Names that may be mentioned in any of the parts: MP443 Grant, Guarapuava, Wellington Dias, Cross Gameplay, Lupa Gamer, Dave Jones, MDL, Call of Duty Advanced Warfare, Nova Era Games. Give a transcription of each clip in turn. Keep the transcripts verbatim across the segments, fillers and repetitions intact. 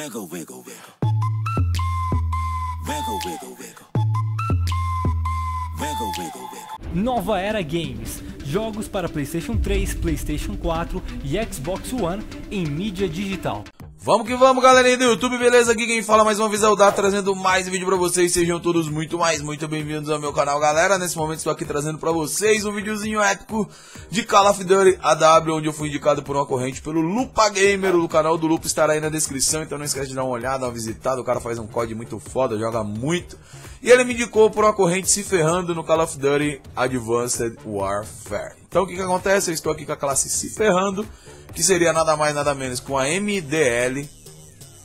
Wiggle, wiggle, wiggle. Wiggle, wiggle, wiggle. Wiggle, wiggle, wiggle. Nova Era Games. Jogos para PlayStation três, PlayStation quatro e Xbox One em mídia digital. Vamos que vamos, galerinha do YouTube, beleza? Aqui quem fala mais uma vez é o Dá, trazendo mais vídeo pra vocês. Sejam todos muito mais, muito bem-vindos ao meu canal, galera. Nesse momento estou aqui trazendo pra vocês um videozinho épico de Call of Duty A W, onde eu fui indicado por uma corrente pelo Lupa Gamer. O canal do Lupa estará aí na descrição, então não esquece de dar uma olhada, uma visitada. O cara faz um C O D muito foda, joga muito. E ele me indicou por uma corrente se ferrando no Call of Duty Advanced Warfare. Então o que que acontece? Eu estou aqui com a classe se ferrando, que seria nada mais nada menos com a M D L,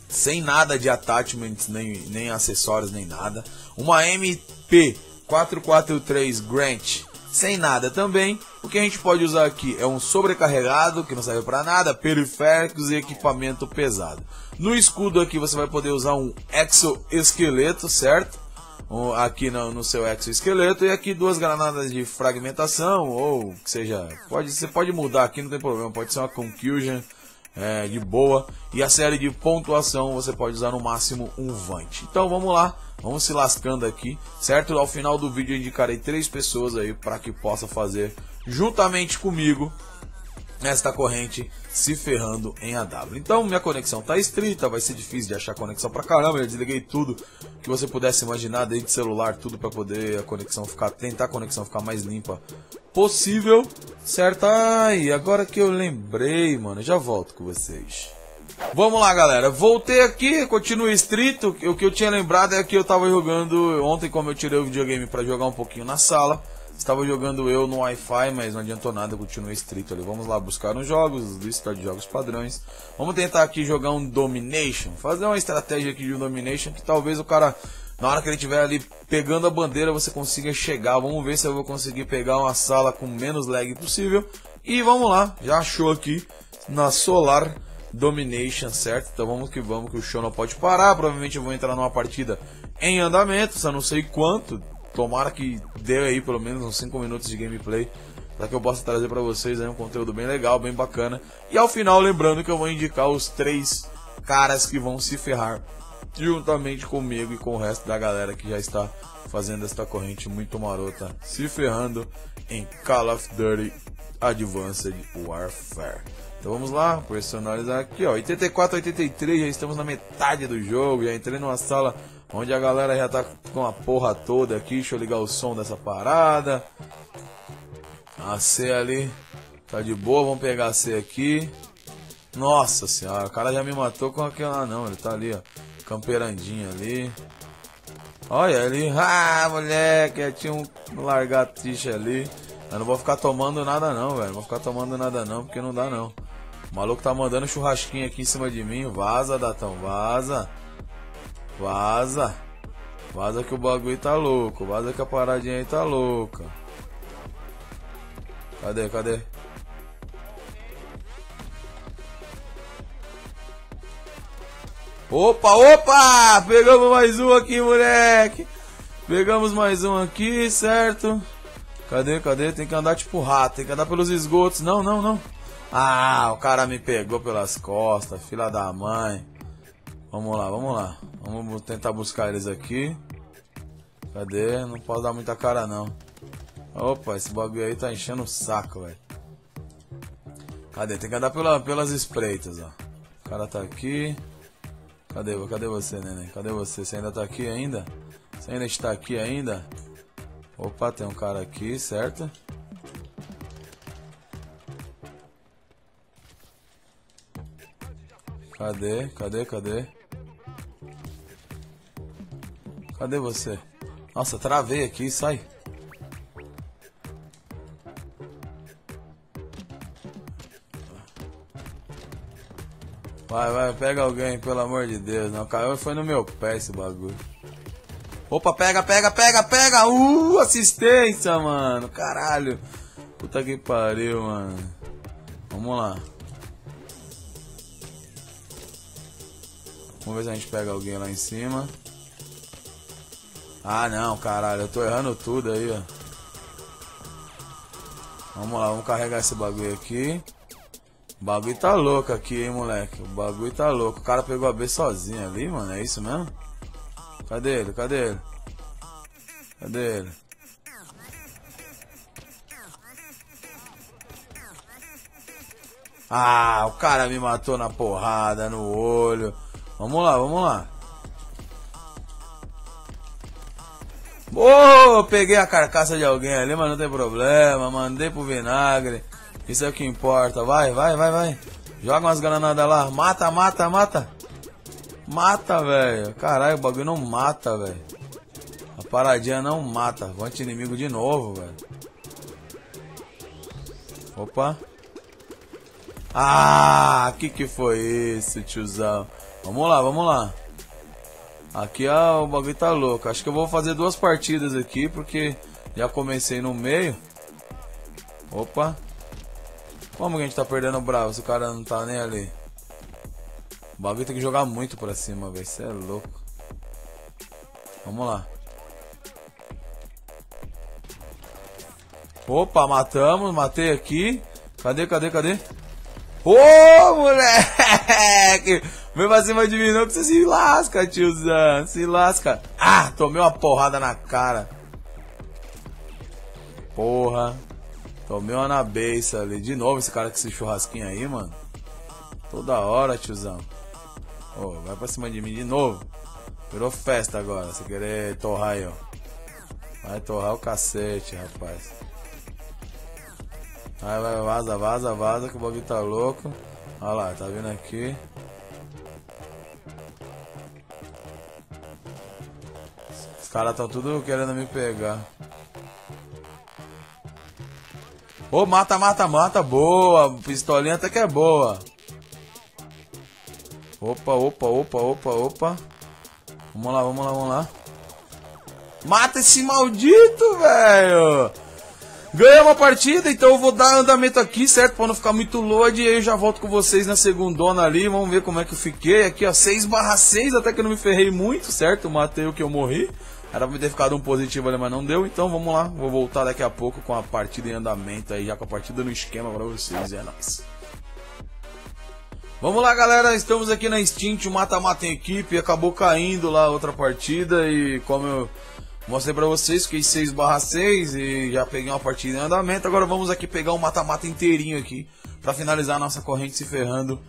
sem nada de attachments, nem, nem acessórios, nem nada. Uma M P quatro quatro três Grant, sem nada também. O que a gente pode usar aqui é um sobrecarregado, que não serve para nada, periféricos e equipamento pesado. No escudo aqui você vai poder usar um exoesqueleto, certo? Aqui no, no seu exoesqueleto. E aqui duas granadas de fragmentação, ou que seja, pode, você pode mudar aqui, não tem problema, pode ser uma concussion é, de boa. E a série de pontuação você pode usar no máximo um vant. Então vamos lá, vamos se lascando aqui, certo? Ao final do vídeo eu indicarei três pessoas aí para que possa fazer juntamente comigo esta corrente se ferrando em A W. Então minha conexão tá estrita, vai ser difícil de achar conexão pra caramba. Eu desliguei tudo que você pudesse imaginar, desde celular, tudo, pra poder a conexão ficar, tentar a conexão ficar mais limpa possível, certo? Ai, agora que eu lembrei, mano, já volto com vocês. Vamos lá, galera, voltei aqui, continuo estrito. O que eu tinha lembrado é que eu tava jogando ontem, como eu tirei o videogame pra jogar um pouquinho na sala, estava jogando eu no Wi-Fi, mas não adiantou nada, continuei estrito ali. Vamos lá buscar uns jogos, lista de jogos padrões. Vamos tentar aqui jogar um Domination, fazer uma estratégia aqui de um Domination, que talvez o cara, na hora que ele estiver ali pegando a bandeira, você consiga chegar. Vamos ver se eu vou conseguir pegar uma sala com menos lag possível. E vamos lá, já achou aqui na Solar Domination, certo? Então vamos que vamos, que o show não pode parar. Provavelmente eu vou entrar numa partida em andamento, só não sei quanto. Tomara que dê aí pelo menos uns cinco minutos de gameplay, para que eu possa trazer para vocês aí um conteúdo bem legal, bem bacana. E ao final, lembrando que eu vou indicar os três caras que vão se ferrar juntamente comigo e com o resto da galera que já está fazendo esta corrente muito marota, se ferrando em Call of Duty Advanced Warfare. Então vamos lá, personalizar aqui, ó, oitenta e quatro, oitenta e três, já estamos na metade do jogo, já entrei numa sala onde a galera já tá com a porra toda aqui. Deixa eu ligar o som dessa parada. A C ali tá de boa, vamos pegar a C aqui. Nossa senhora, o cara já me matou com aquela, ah, não, ele tá ali, ó, camperandinho ali. Olha ali, ah, moleque, eu tinha um largatixa ali. Eu não vou ficar tomando nada não, velho, não vou ficar tomando nada não, porque não dá não. O maluco tá mandando churrasquinho aqui em cima de mim. Vaza, Datão, vaza. Vaza, vaza que o bagulho tá louco, vaza que a paradinha aí tá louca. Cadê, cadê? Opa, opa! Pegamos mais um aqui, moleque. Pegamos mais um aqui, certo? Cadê, cadê? Tem que andar tipo rato, tem que andar pelos esgotos. Não, não, não. Ah, o cara me pegou pelas costas, filha da mãe. Vamos lá, vamos lá. Vamos tentar buscar eles aqui. Cadê? Não posso dar muita cara não. Opa, esse bagulho aí tá enchendo o saco, velho. Cadê? Tem que andar pela, pelas espreitas, ó. O cara tá aqui. Cadê? Cadê você, neném? Cadê você? Você ainda tá aqui ainda? Você ainda está aqui ainda? Opa, tem um cara aqui, certo? Cadê? Cadê? Cadê? Cadê você? Nossa, travei aqui, sai. Vai, vai, pega alguém, pelo amor de Deus. Não, caiu, foi no meu pé esse bagulho. Opa, pega, pega, pega, pega. Uh, assistência, mano. Caralho. Puta que pariu, mano. Vamos lá. Vamos ver se a gente pega alguém lá em cima. Ah, não, caralho, eu tô errando tudo aí, ó. Vamos lá, vamos carregar esse bagulho aqui. O bagulho tá louco aqui, hein, moleque. O bagulho tá louco. O cara pegou a B sozinho ali, mano. É isso mesmo? Cadê ele? Cadê ele? Cadê ele? Ah, o cara me matou na porrada, no olho. Vamos lá, vamos lá. Ô, oh, peguei a carcaça de alguém ali, mas não tem problema. Mandei pro vinagre. Isso é o que importa. Vai, vai, vai, vai. Joga umas granadas lá. Mata, mata, mata. Mata, velho. Caralho, o bagulho não mata, velho. A paradinha não mata. Vou anti-inimigo de novo, velho. Opa. Ah, que que foi isso, tiozão? Vamos lá, vamos lá. Aqui, ó, o bagulho tá louco. Acho que eu vou fazer duas partidas aqui, porque já comecei no meio. Opa. Como que a gente tá perdendo o bravo se o cara não tá nem ali? O bagulho tem que jogar muito pra cima, velho. Isso é louco. Vamos lá. Opa, matamos. Matei aqui. Cadê, cadê, cadê? Ô, moleque! Vem pra cima de mim não que você se lasca, tiozão. Se lasca. Ah, tomei uma porrada na cara. Porra. Tomei uma na beça ali. De novo esse cara com esse churrasquinho aí, mano. Toda hora, tiozão. Ô, oh, vai pra cima de mim de novo. Virou festa agora. Se querer torrar aí, ó. Vai torrar o cacete, rapaz. Vai, vai, vaza, vaza, vaza, que o bagulho tá louco. Olha lá, tá vindo aqui. Os caras tão tudo querendo me pegar. Ô, oh, mata, mata, mata, boa. Pistolinha até que é boa. Opa, opa, opa, opa, opa. Vamos lá, vamos lá, vamos lá. Mata esse maldito, velho. Ganhei uma partida, então eu vou dar andamento aqui, certo? Pra não ficar muito load, e aí eu já volto com vocês na segundona ali. Vamos ver como é que eu fiquei. Aqui, ó, seis barra seis, até que eu não me ferrei muito, certo? Matei o que eu morri. Era pra me ter ficado um positivo ali, mas não deu. Então vamos lá, vou voltar daqui a pouco com a partida em andamento aí, já com a partida no esquema pra vocês. É nóis. Vamos lá, galera. Estamos aqui na Instinct, o mata-mata em equipe. Acabou caindo lá outra partida e como eu... mostrei pra vocês, fiquei seis barra seis e já peguei uma partida em andamento. Agora vamos aqui pegar um mata-mata inteirinho aqui pra finalizar a nossa corrente se ferrando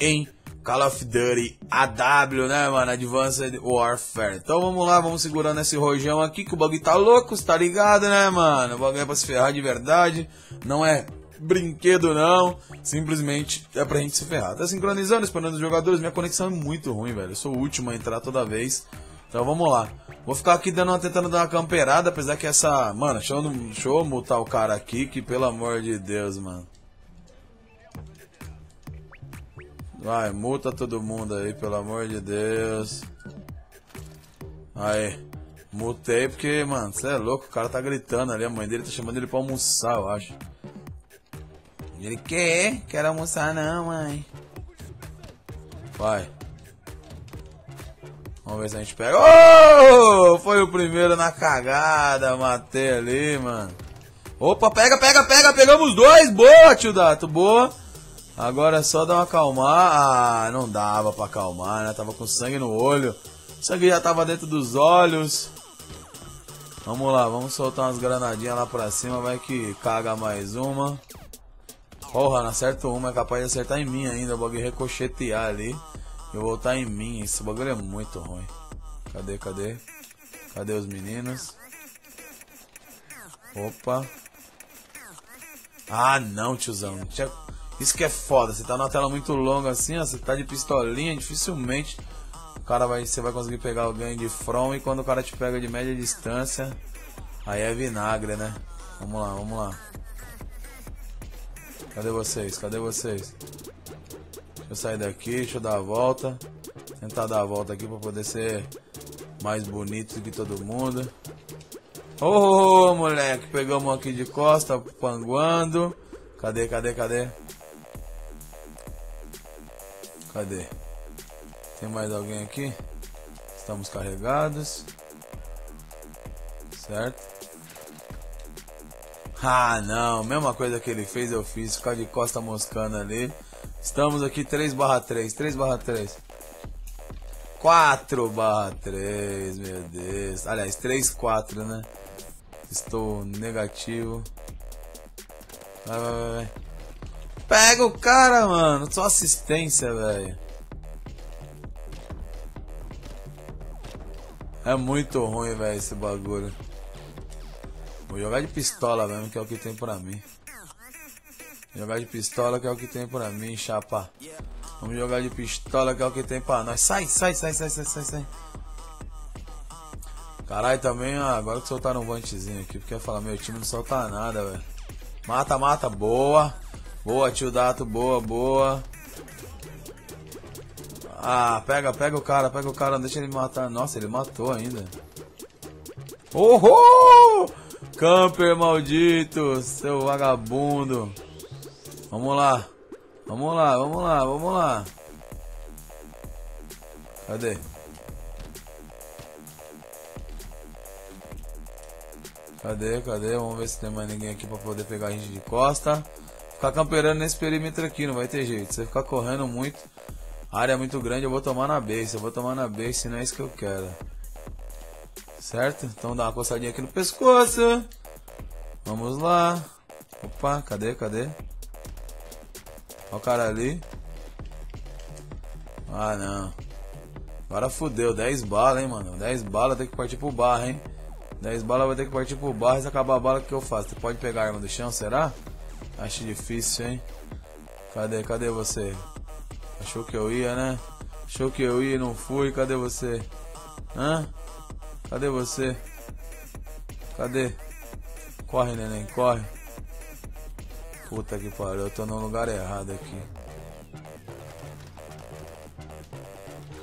em Call of Duty A W, né, mano? Advanced Warfare. Então vamos lá, vamos segurando esse rojão aqui que o bagulho tá louco, tá ligado, né, mano? O bagulho é pra se ferrar de verdade, não é brinquedo não, simplesmente é pra gente se ferrar. Tá sincronizando, esperando os jogadores, minha conexão é muito ruim, velho. Eu sou o último a entrar toda vez. Então vamos lá. Vou ficar aqui dando uma, tentando dar uma camperada, apesar que essa... Mano, deixa eu, deixa eu mutar o cara aqui, que pelo amor de Deus, mano. Vai, multa todo mundo aí, pelo amor de Deus. Aí, mutei porque, mano, você é louco, o cara tá gritando ali, a mãe dele tá chamando ele pra almoçar, eu acho. Ele quer, quer almoçar não, mãe. Vai. Vamos ver se a gente pega. Oh! Foi o primeiro na cagada. Matei ali, mano. Opa, pega, pega, pega. Pegamos dois. Boa, tio Dato. Boa. Agora é só dar uma acalmar. Ah, não dava pra acalmar, né? Tava com sangue no olho. O sangue já tava dentro dos olhos. Vamos lá. Vamos soltar umas granadinhas lá pra cima. Vai que caga mais uma. Porra, não acerto uma. É capaz de acertar em mim ainda. O bagulho recochetear ali. Eu vou voltar em mim, esse bagulho é muito ruim. Cadê, cadê? Cadê os meninos? Opa. Ah, não, tiozão. Isso que é foda, você tá numa tela muito longa assim, ó. Você tá de pistolinha, dificilmente o cara vai, você vai conseguir pegar alguém de front. E quando o cara te pega de média distância, aí é vinagre, né? Vamos lá, vamos lá. Cadê vocês? Cadê vocês? Deixa eu sair daqui, deixa eu dar a volta. Tentar dar a volta aqui pra poder ser mais bonito do que todo mundo. Ô, oh, oh, moleque, pegamos aqui de costa, panguando. Cadê, cadê, cadê? Cadê? Tem mais alguém aqui? Estamos carregados. Certo? Ah não, mesma coisa que ele fez eu fiz, ficar de costa moscando ali. Estamos aqui três barra três, três barra três, quatro barra três, meu Deus. Aliás, três, quatro, né? Estou negativo. Vai, vai, vai. Pega o cara, mano. Só assistência, velho. É muito ruim, velho, esse bagulho. Vou jogar de pistola mesmo, que é o que tem pra mim. Jogar de pistola que é o que tem pra mim, chapa. Vamos jogar de pistola que é o que tem pra nós. Sai, sai, sai, sai, sai, sai, sai. Caralho, também, ó, agora que soltaram um vantezinho aqui, porque eu ia falar, meu time não solta nada, velho. Mata, mata, boa. Boa, tio Dato, boa, boa. Ah, pega, pega o cara, pega o cara, não deixa ele matar. Nossa, ele matou ainda. Oh, camper maldito, seu vagabundo. Vamos lá, vamos lá, vamos lá, vamos lá. Cadê? Cadê, cadê? Vamos ver se tem mais ninguém aqui pra poder pegar a gente de costa. Ficar camperando nesse perímetro aqui, não vai ter jeito. Se você ficar correndo muito, a área é muito grande, eu vou tomar na base. Eu vou tomar na base, não é isso que eu quero. Certo? Então dá uma coçadinha aqui no pescoço. Vamos lá. Opa, cadê, cadê? Olha o cara ali. Ah, não. Agora fudeu. dez balas, hein, mano. dez balas, tem que partir pro barra, hein. dez balas, vai ter que partir pro barra. Se acabar a bala, o que eu faço? Você pode pegar a arma do chão, será? Acho difícil, hein. Cadê, cadê você? Achou que eu ia, né? Achou que eu ia e não fui. Cadê você? Hã? Cadê você? Cadê? Corre, neném, corre. Puta que pariu, eu tô no lugar errado aqui.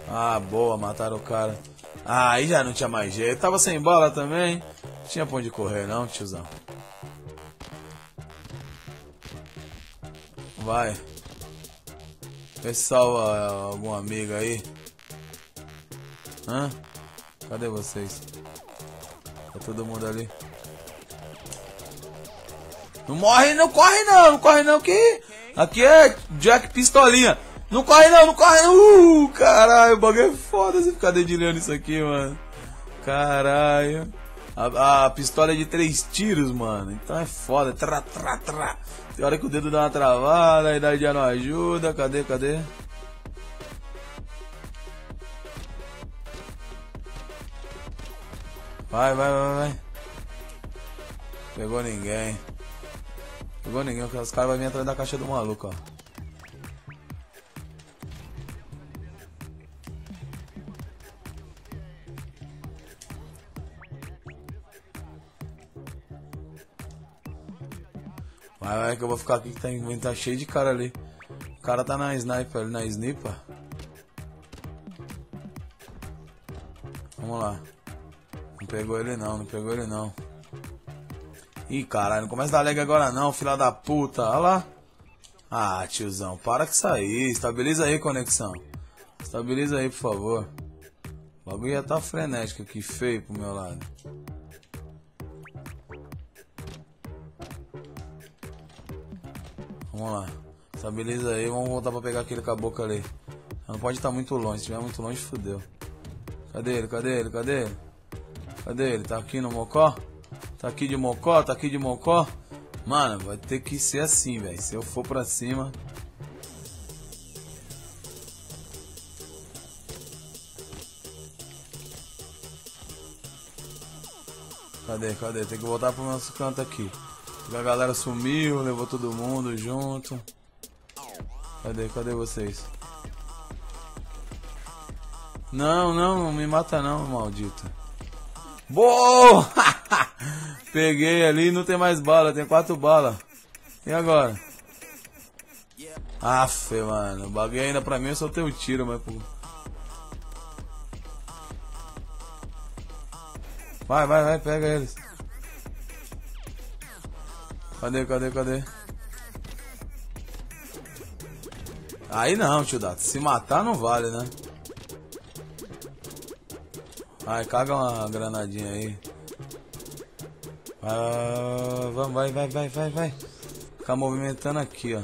Ah, boa, mataram o cara. Ah, aí já não tinha mais jeito. Tava sem bala também. Não tinha pra onde correr não, tiozão. Vai. Vê se salva algum amigo aí. Hã? Cadê vocês? Tá todo mundo ali. Não morre, não corre não, não corre não, que aqui é Jack Pistolinha. Não corre não, não corre não. Uh, caralho, o bagulho é foda você ficar dedilhando isso aqui, mano. Caralho. A, a pistola é de três tiros, mano. Então é foda. Tra, tra, tra. Tem hora que o dedo dá uma travada, a idade já não ajuda. Cadê, cadê? Vai, vai, vai, vai. Pegou ninguém. Pegou ninguém, porque os caras vão vir atrás da caixa do maluco, ó. Vai, vai, que eu vou ficar aqui que tá, tá cheio de cara ali. O cara tá na sniper ali, na sniper. Vamos lá. Não pegou ele não, não pegou ele não. Ih, caralho, não começa a dar lag agora não, filha da puta. Olha lá. Ah, tiozão, para que sair. Estabiliza aí, conexão. Estabiliza aí, por favor. O bagulho já tá frenético aqui, feio pro meu lado. Vamos lá, estabiliza aí, vamos voltar pra pegar aquele caboclo ali. Não pode estar muito longe, se estiver muito longe, fodeu. Cadê ele, cadê ele, cadê ele? Cadê ele? Tá aqui no mocó? Tá aqui de mocó, tá aqui de mocó? Mano, vai ter que ser assim, velho. Se eu for pra cima... Cadê, cadê? Tem que voltar pro nosso canto aqui. A galera sumiu, levou todo mundo junto. Cadê, cadê vocês? Não, não, não me mata não, maldito. Boa! Peguei ali, não tem mais bala, tem quatro balas. E agora? Aff, mano, bagulho ainda pra mim, eu só tenho um tiro, mas... Vai, vai, vai, pega eles. Cadê, cadê, cadê? Aí não, tio Dato. Se matar não vale, né? Ai, caga uma granadinha aí. Ah, vai, vai, vai, vai, vai. Ficar movimentando aqui, ó.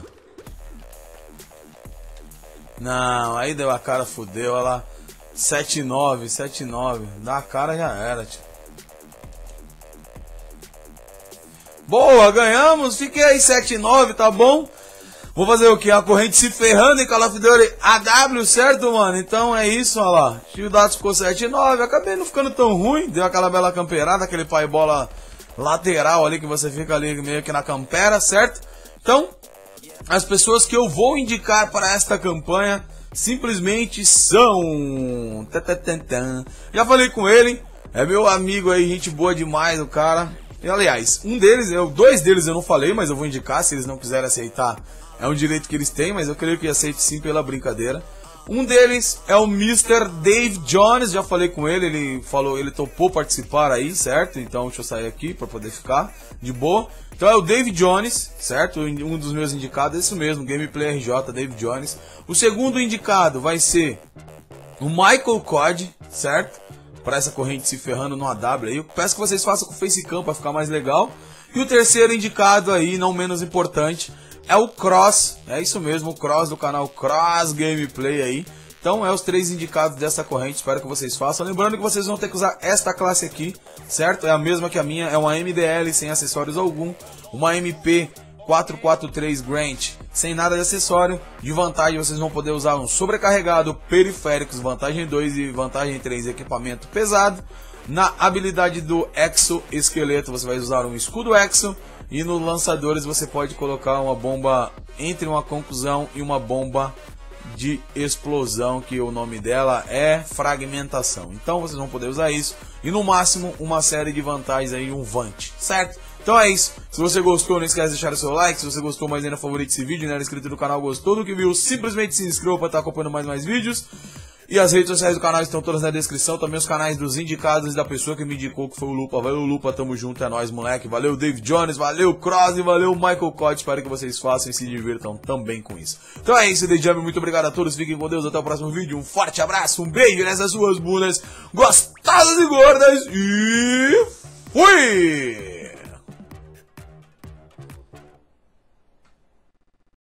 Não, aí deu a cara, fudeu, olha lá. sete nove, sete nove. Dá a cara, já era, tio. Boa, ganhamos. Fiquei aí sete nove, tá bom? Vou fazer o que? A corrente se ferrando em Call of Duty A W, certo, mano? Então é isso, olha lá. O dado ficou sete nove. Acabei não ficando tão ruim. Deu aquela bela camperada, aquele pai bola lateral ali que você fica ali meio que na campera, certo? Então, as pessoas que eu vou indicar para esta campanha simplesmente são... Já falei com ele, é meu amigo aí, gente boa demais, o cara. E, aliás, um deles, eu, dois deles eu não falei, mas eu vou indicar, se eles não quiserem aceitar. É um direito que eles têm, mas eu creio que aceite sim pela brincadeira. Um deles é o mister Dave Jones, já falei com ele, ele falou, ele topou participar aí, certo? Então deixa eu sair aqui para poder ficar de boa. Então é o Dave Jones, certo? Um dos meus indicados, é isso mesmo, Gameplay R J, Dave Jones. O segundo indicado vai ser o Michael Cod, certo? Para essa corrente se ferrando no A W aí. Eu peço que vocês façam com o Facecam para ficar mais legal. E o terceiro indicado aí, não menos importante, é o Cross, é isso mesmo, o Cross do canal Cross Gameplay aí. Então é os três indicados dessa corrente, espero que vocês façam. Lembrando que vocês vão ter que usar esta classe aqui, certo? É a mesma que a minha, é uma M D L sem acessórios algum, uma M P quatro quatro três Grant sem nada de acessório. De vantagem vocês vão poder usar um sobrecarregado, periféricos, vantagem dois e vantagem três, equipamento pesado. Na habilidade do exoesqueleto você vai usar um escudo exo. E no lançadores você pode colocar uma bomba entre uma conclusão e uma bomba de explosão, que o nome dela é fragmentação. Então vocês vão poder usar isso. E no máximo uma série de vantagens aí, um vante, certo? Então é isso. Se você gostou, não esquece de deixar o seu like. Se você gostou, mais ainda, favorite esse vídeo, não era inscrito no canal, gostou do que viu, simplesmente se inscreva para estar acompanhando mais mais vídeos. E as redes sociais do canal estão todas na descrição, também os canais dos indicados da pessoa que me indicou, que foi o Lupa. Valeu, Lupa, tamo junto, é nóis, moleque. Valeu, Dave Jones, valeu, Cross e valeu, Michael Cott. Espero que vocês façam e se divirtam também com isso. Então é isso, The Jam, muito obrigado a todos, fiquem com Deus, até o próximo vídeo. Um forte abraço, um beijo nessas suas bundas gostosas e gordas e...